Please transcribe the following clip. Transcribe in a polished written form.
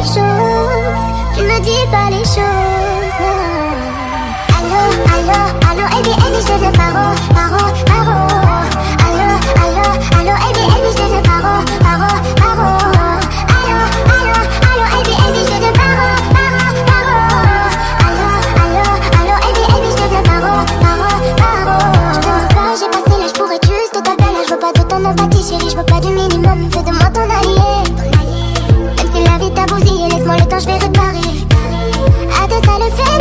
les choses, tu me dis pas les choses. Allô, allô, allô, baby, baby, je te paro, paro, paro. Allô, allô, allô, baby, baby, je te paro, paro, paro. Allô, allô, allô, baby, baby, je te paro, paro, paro. Allô, allô, allô, baby, baby, je te paro, paro, paro. Je te veux pas, j'ai passé l'âge pour être juste de ta belle. Je veux pas de ton empathie, chérie, je veux pas du minimum. Fais de moi ton allié. Laisse-moi le temps, je vais réparer. À tes salles, fais